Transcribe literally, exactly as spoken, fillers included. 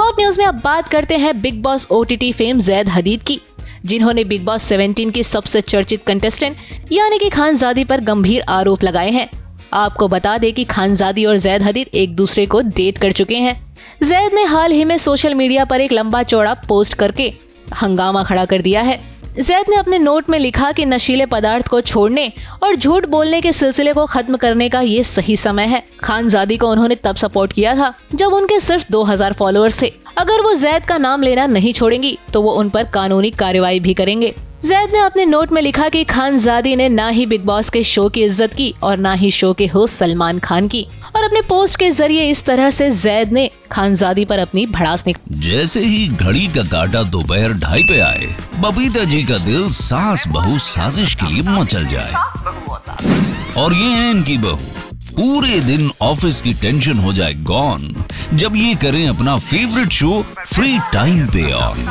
Hot news में अब बात करते हैं Bigg Boss OTT fame Zaid Hadid की, जिन्होंने बिग बॉस सत्रह की सबसे चर्चित कंटेस्टेंट यानी कि खानजादी पर गंभीर आरोप लगाए हैं। आपको बता दें कि खानजादी और जैद हदीद एक दूसरे को डेट कर चुके हैं। जैद ने हाल ही में सोशल मीडिया पर एक लंबा चौड़ा पोस्ट करके हंगामा खड़ा कर दिया है। जैद ने अपने नोट में लिखा कि नशीले पदार्थ को छोड़ने और झूठ बोलने के सिलसिले को खत्म करने का ये सही समय है। खानजादी को उन्होंने तब सपोर्ट किया था जब उनके सिर्फ दो हज़ार फॉलोअर्स थे। अगर वो जैद का नाम लेना नहीं छोड़ेंगी तो वो उन पर कानूनी कार्रवाई भी करेंगे। जैद ने अपने नोट में लिखा कि खानजादी ने ना ही बिग बॉस के शो की इज्जत की और ना ही शो के होस्ट सलमान खान की, और अपने पोस्ट के जरिए इस तरह से जैद ने खानजादी पर अपनी भड़ास निकाली। जैसे ही घड़ी का काटा दोपहर ढाई पे आए, बबीता जी का दिल सास बहु साजिश के लिए मचल जाए। और ये है इनकी बहू, पूरे दिन ऑफिस की टेंशन हो जाए गॉन जब ये करें अपना फेवरेट शो फ्री टाइम पे ऑन।